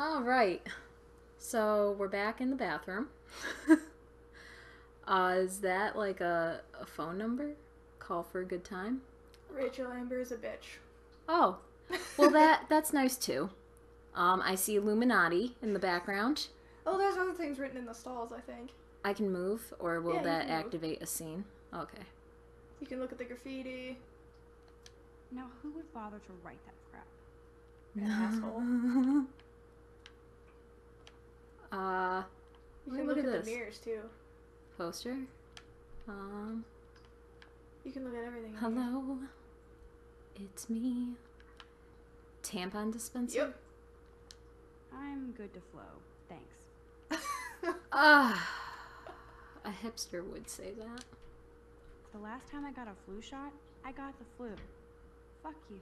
All right, so we're back in the bathroom. Is that like a phone number? Call for a good time? Rachel Amber is a bitch. Oh, well that's nice too. I see Illuminati in the background. Oh, there's other things written in the stalls, I think. I can move, or will that activate a scene? Okay. You can look at the graffiti. Now, who would bother to write that crap? That asshole. You can look at the mirrors too. Poster. You can look at everything. Hello, it's me. Tampon dispenser. Yep. I'm good to flow, thanks. A hipster would say that. The last time I got a flu shot, I got the flu. Fuck you.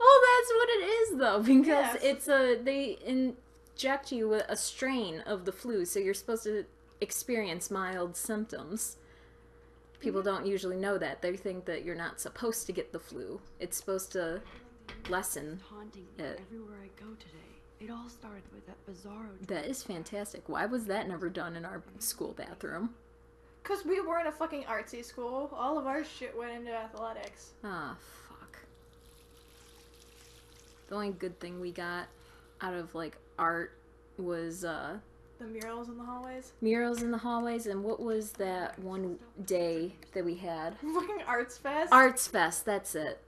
Oh, that's what it is though, because it's a they inject you with a strain of the flu, so you're supposed to experience mild symptoms. People don't usually know that. They think that you're not supposed to get the flu. It's supposed to lessen it. Everywhere I go today. It all started with that bizarro. That is fantastic. Why was that never done in our school bathroom? Because we weren't a fucking artsy school. All of our shit went into athletics. Ah, fuck. The only good thing we got out of, like, art was, the murals in the hallways? Murals in the hallways, and what was that one day that we had? Fucking Arts Fest? Arts Fest, that's it.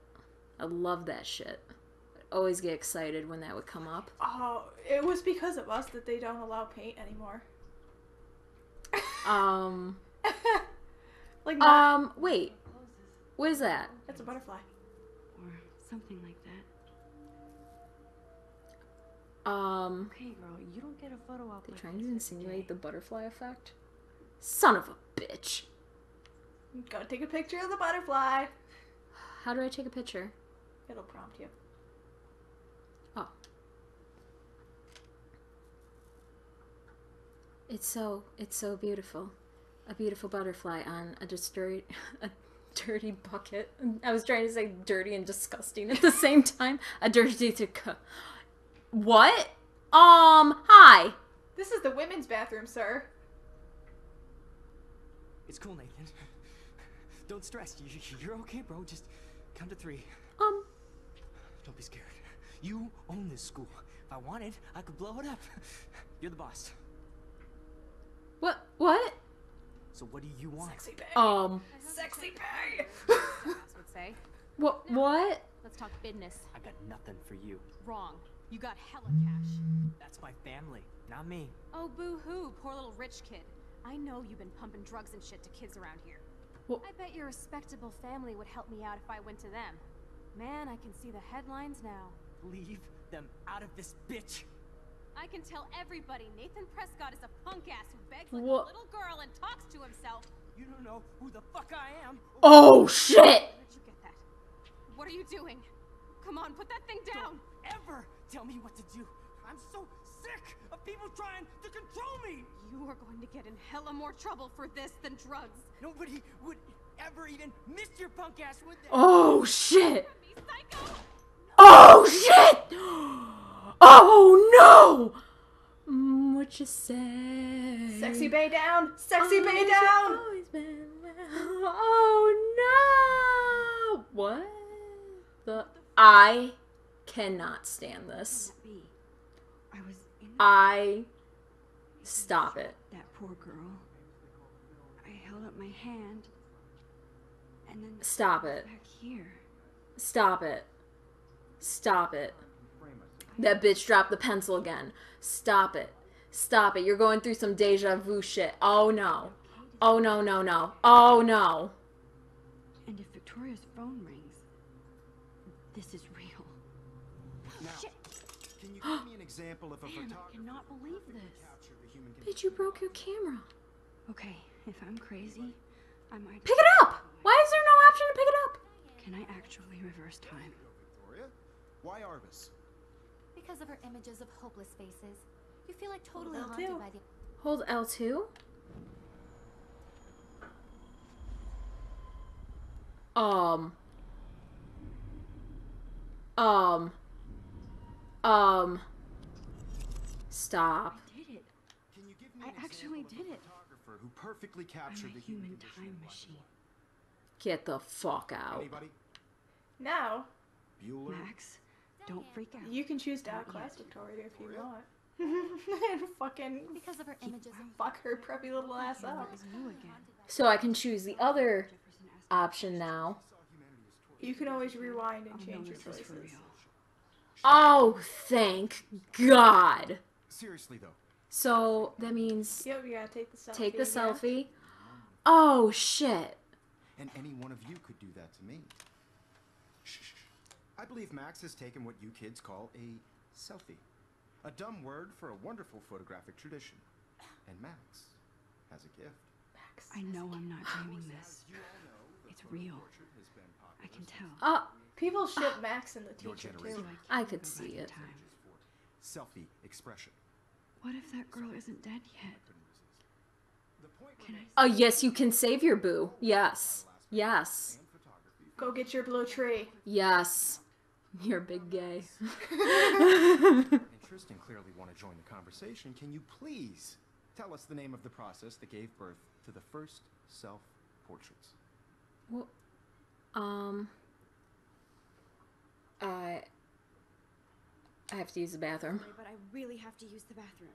I love that shit. I'd always get excited when that would come up. Oh, it was because of us that they don't allow paint anymore. Like not... wait. What is that? That's a butterfly. Or something like that. Okay, girl, you don't get a photo op. They're trying to insinuate the butterfly effect? Son of a bitch. Go take a picture of the butterfly. How do I take a picture? It'll prompt you. Oh. It's so beautiful. A beautiful butterfly on a dirty bucket. I was trying to say dirty and disgusting at the same time. A dirty what? Hi. This is the women's bathroom, sir. It's cool, Nathan. Don't stress. You're okay, bro. Just count to 3. Don't be scared. You own this school. If I wanted, I could blow it up. You're the boss. What? What? So what do you want? Sexy bae. Sexy bae. Would say. What? What? Let's talk business. I got nothing for you. Wrong. You got hella cash. That's my family, not me. Oh, boo-hoo, poor little rich kid. I know you've been pumping drugs and shit to kids around here. Well, I bet your respectable family would help me out if I went to them. Man, I can see the headlines now. Leave them out of this bitch. I can tell everybody Nathan Prescott is a punk ass who begs like a little girl and talks to himself. You don't know who the fuck I am. Oh shit! Where did you get that? What are you doing? Come on, put that thing down. Don't ever tell me what to do. I'm so sick of people trying to control me. You are going to get in hella more trouble for this than drugs. Nobody would ever even miss your punk ass with that. Oh shit! Oh shit! Oh no! What you say? Sexy bae down! Sexy bae down! Always been around. Oh no! What the? I cannot stand this. I stop it. That poor girl. I held up my hand, and then stop it. Back here. Stop it. Stop it. That bitch dropped the pencil again. Stop it. Stop it. You're going through some deja vu shit. Oh, no. Oh, no, no, no. Oh, no. And if Victoria's phone rings, this is real. Now, shit. Can you give me an example of a photographer? I cannot believe this. Bitch, you broke your camera. Okay, if I'm crazy, I might... Pick it up! Why is there no option to pick it up? Can I actually reverse time? Victoria? Why Arvis? Because of her images of hopeless faces. You feel like totally haunted by the... Hold L2? Stop. I did it. Can you give me an example of a photographer who perfectly captured the human time machine? Get the fuck out. Anybody? No. Bueller? Max, don't freak out. You can choose to outclass Victoria if you want. And fucking because of her images, fuck her preppy little ass up. So I can choose the other option now. You can always rewind and change your choices. Oh, thank God. Seriously though. So that means you gotta take the selfie. Take the selfie. Oh shit. And any one of you could do that to me. Shh. I believe Max has taken what you kids call a selfie. A dumb word for a wonderful photographic tradition. And Max has a gift. Max, I know I'm not dreaming this. It's real. I can tell. People ship Max in the teacher too. I could see it. Selfie expression. What if that girl isn't dead yet? Oh, yes, you can save your boo. Yes. Yes. Go get your blue tree. Yes. You're big gay. Tristan clearly want to join the conversation. Can you please tell us the name of the process that gave birth to the first self-portraits? Well, I have to use the bathroom. But I really have to use the bathroom.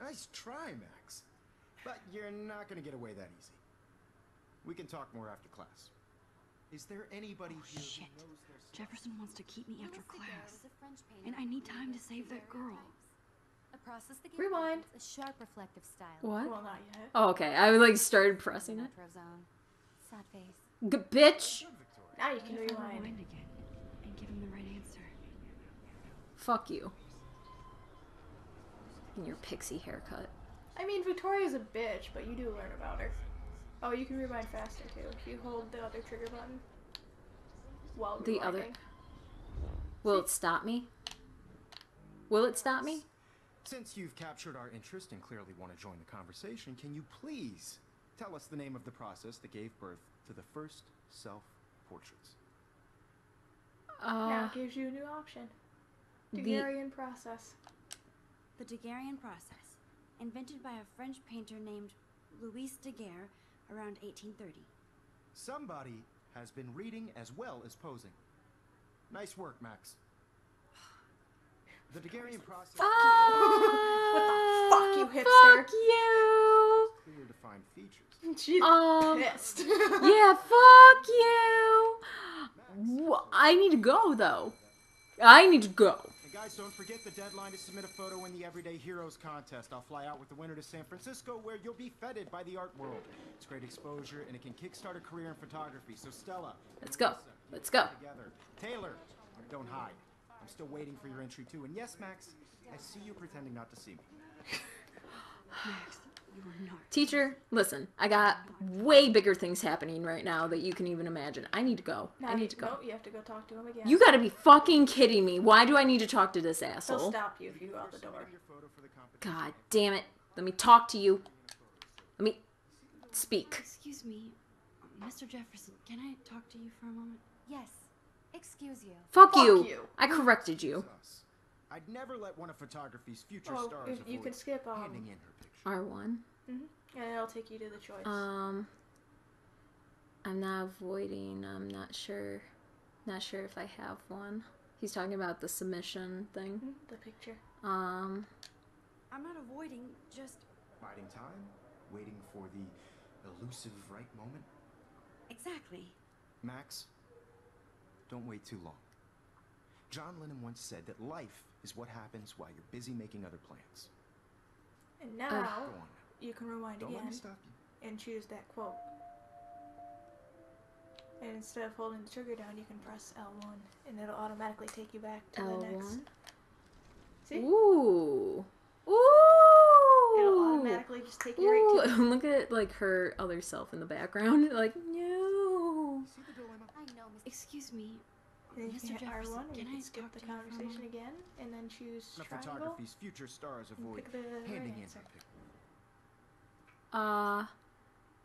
Nice try, Max. But you're not going to get away that easy. We can talk more after class. Is there anybody here who knows their stuff? Jefferson wants to keep me after class, and I need time to save that girl. Rewind. A sharp reflective style. What? Well, not yet. Oh, okay. I like started pressing it. Sad face. Bitch. Now you can rewind again and give him the right answer. Fuck you. And your pixie haircut. I mean, Victoria's a bitch, but you do learn about her. Oh, you can rewind faster too. You hold the other trigger button. While the other. Will it stop me? Will it stop me? Since you've captured our interest and clearly want to join the conversation, can you please tell us the name of the process that gave birth to the first self-portraits? Now it gives you a new option. Daguerrean process. The Daguerrean process, invented by a French painter named Louis Daguerre, around 1830. Somebody has been reading as well as posing. Nice work, Max. The Daguerrean process. Oh, what the fuck, you hipster? Fuck you. It's clear to find features. She's pissed. Yeah, fuck you. I need to go though. I need to go. Guys, don't forget the deadline to submit a photo in the Everyday Heroes contest. I'll fly out with the winner to San Francisco, where you'll be feted by the art world. It's great exposure, and it can kickstart a career in photography. So, Stella, let's go. Let's go. Together. Taylor, don't hide. I'm still waiting for your entry, too. And yes, Max, I see you pretending not to see me. Max, you are not. Teacher, listen, I got way bigger things happening right now that you can even imagine. I need to go. No, I need to go. No, you have to go talk to him again. You gotta be fucking kidding me. Why do I need to talk to this asshole? He'll stop you if you go out the door. God damn it. Let me talk to you. Let me speak. Excuse me, Mr. Jefferson, can I talk to you for a moment? Yes. Excuse you. Fuck you. I corrected you. I'd never let one of photography's future stars. You can skip handing in her picture. R1. Mm-hmm. And it'll take you to the choice. I'm not avoiding. I'm not sure. Not sure if I have one. He's talking about the submission thing. Mm-hmm. The picture. I'm not avoiding. Just biding time, waiting for the elusive right moment. Exactly. Max, don't wait too long. John Lennon once said that life is what happens while you're busy making other plans. And now, you can rewind again and choose that quote. And instead of holding the trigger down, you can press L1, and it'll automatically take you back to L1? The next. See? Ooh. Ooh. It'll automatically just take you right to it. Look at, like, her other self in the background. Like, no. Excuse me. Then you can hit R1 and you can skip the conversation again, and then choose triangle. Photography's future stars avoid handing in a picture.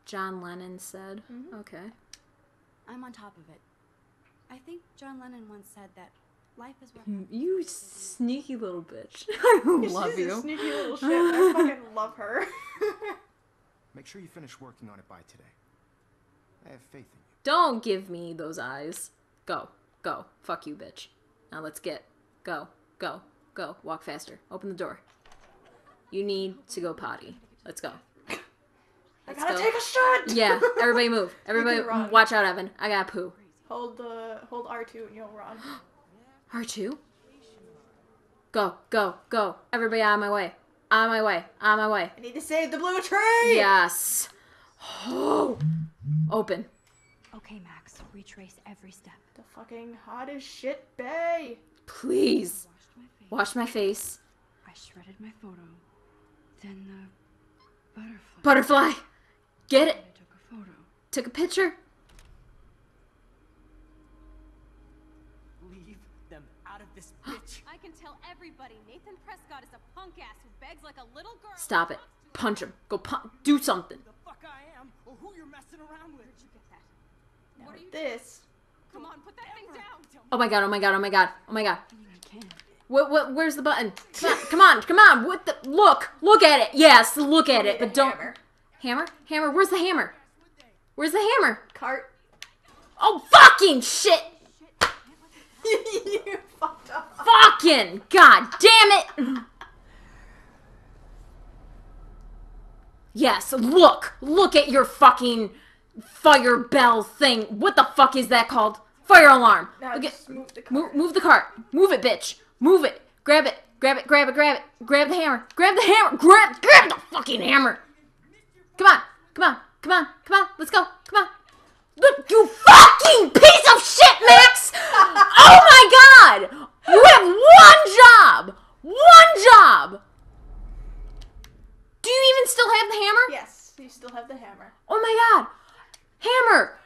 John Lennon said. Mm-hmm. Okay. I'm on top of it. I think John Lennon once said that Life is worth having. You sneaky little bitch. I love you. She's a sneaky little shit. I fucking love her. Make sure you finish working on it by today. I have faith in you. Don't give me those eyes. Go. Go. Fuck you, bitch. Now let's get. Go. Go. Go. Walk faster. Open the door. You need to go potty. Let's go. I gotta take a shot! Yeah. Everybody move. Everybody watch out, Evan. I gotta poo. Hold R2 and you'll run. R2? Go, go, go. Everybody out of my way. Out of my way. Out of my way. I need to save the blue train! Yes. Oh. Open. Okay, Max. Retrace every step. The fucking hottest shit bay. Please. Wash my face. I shredded my photo. Then the butterfly. Get it. I took a photo. Took a picture. This bitch. I can tell everybody Nathan Prescott is a punk ass who begs like a little girl. Stop it. Punch him. Go do something. The fuck I am or who you're messing around with. Did you get that? What are you this? Come on, put that thing down. Oh my god, oh my god, oh my god. Oh my god. What where's the button? Come on, come on, come on. What the look at it. Yes, look at it. But don't hammer? Hammer? Where's the hammer? Where's the hammer? Cart. Oh fucking shit! You fucked up. Fucking god damn it. Yes, look at your fucking fire bell thing. What the fuck is that called? Fire alarm. Move the cart. Move it, bitch. Move it. Grab it. Grab it. Grab it. Grab it. Grab the hammer. Grab the hammer. Grab the fucking hammer. Come on. Come on. Come on. Come on. Let's go. Come on. Look, you fucking piece of shit, Max! Oh my god! You have one job! One job! Do you even still have the hammer? Yes, you still have the hammer. Oh my god! Hammer!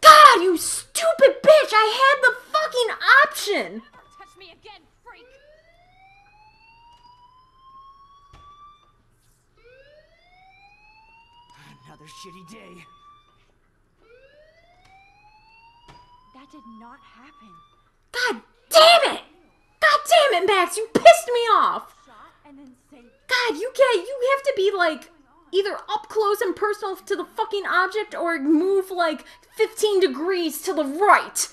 God, you stupid bitch! I had the fucking option! Never touch me again, freak! Another shitty day. That did not happen. God damn it! God damn it, Max! You pissed me off. God, you have to be like either up close and personal to the fucking object or move like 15 degrees to the right.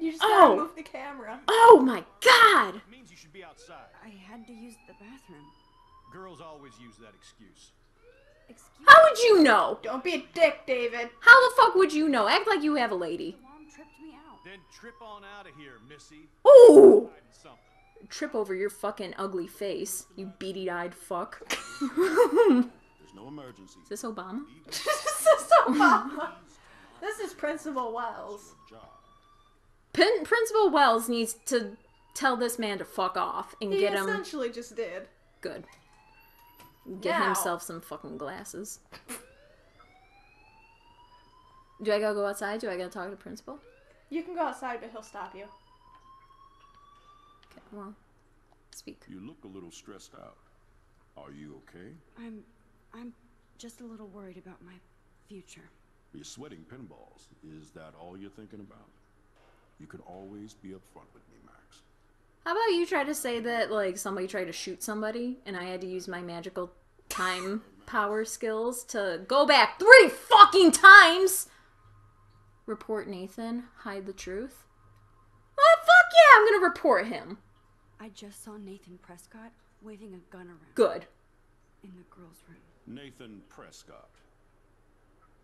You just gotta move the camera. Oh my god! It means you should be outside. I had to use the bathroom. Girls always use that excuse. How would you know? Don't be a dick, David. How the fuck would you know? Act like you have a lady. Mom tripped me out. Then trip on out of here, Missy. Ooh! Trip over your fucking ugly face, you beady-eyed fuck. There's no emergency. Is this Obama? This is Obama. This is Principal Wells. Principal Wells needs to tell this man to fuck off and get him. He essentially just did. Good. Get himself some fucking glasses. Do I gotta go outside? Do I gotta talk to the principal? You can go outside, but he'll stop you. Okay, well, speak. You look a little stressed out. Are you okay? I'm just a little worried about my future. You're sweating pinballs. Is that all you're thinking about? You can always be upfront with me, Max. How about you try to say that, like, somebody tried to shoot somebody, and I had to use my magical time power skills to go back 3 fucking times! Report Nathan. Hide the truth. Well, fuck yeah, I'm gonna report him. I just saw Nathan Prescott waving a gun around. Good. In the girls' room. Nathan Prescott.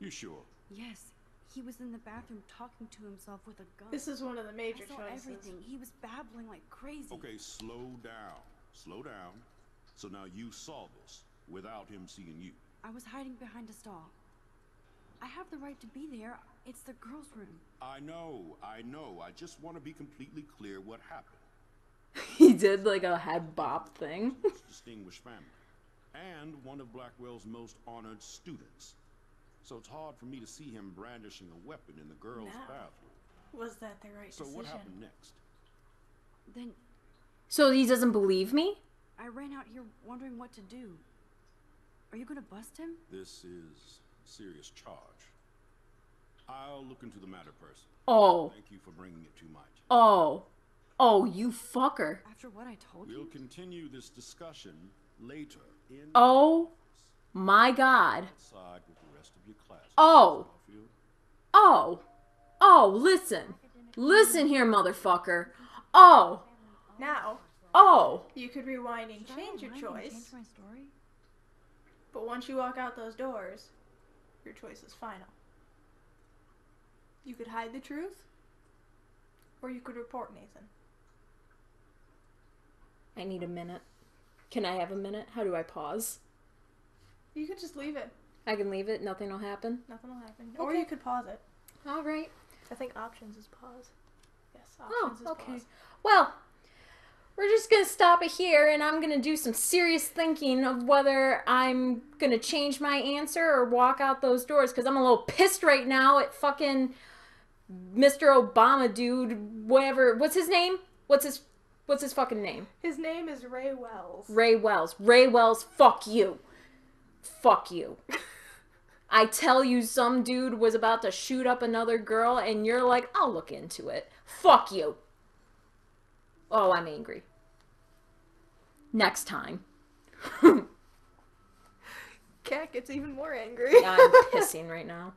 You sure? Yes. He was in the bathroom talking to himself with a gun. This is one of the major choices. Everything. He was babbling like crazy. Okay, slow down. Slow down. So now you saw this without him seeing you. I was hiding behind a stall. I have the right to be there. It's the girls' room. I know. I know. I just want to be completely clear what happened. He did like a head bop thing. Distinguished family. And one of Blackwell's most honored students. So it's hard for me to see him brandishing a weapon in the girls' bathroom. Was that the right decision? So what happened next? Then... So he doesn't believe me? I ran out here wondering what to do. Are you going to bust him? This is a serious charge. I'll look into the matter personally. Oh. Thank you for bringing it to my attention. Oh. Oh, you fucker. After what I told you. We'll continue this discussion later in oh my god. Oh. Oh. Oh, listen. Listen here, motherfucker. Oh. Now. Oh. You could rewind and change your choice. But once you walk out those doors, your choice is final. You could hide the truth, or you could report Nathan. I need a minute. Can I have a minute? How do I pause? You could just leave it. I can leave it? Nothing will happen? Nothing will happen. Okay. Or you could pause it. All right. I think options is pause. Yes, options is okay. Pause. Well, we're just going to stop it here, and I'm going to do some serious thinking of whether I'm going to change my answer or walk out those doors, because I'm a little pissed right now at fucking Mr. Obama dude, whatever. What's his name? What's his fucking name? His name is Ray Wells. Ray Wells. Ray Wells, fuck you. Fuck you. I tell you, some dude was about to shoot up another girl, and you're like, I'll look into it. Fuck you. Oh, I'm angry. Next time. Cat gets even more angry. I'm pissing right now.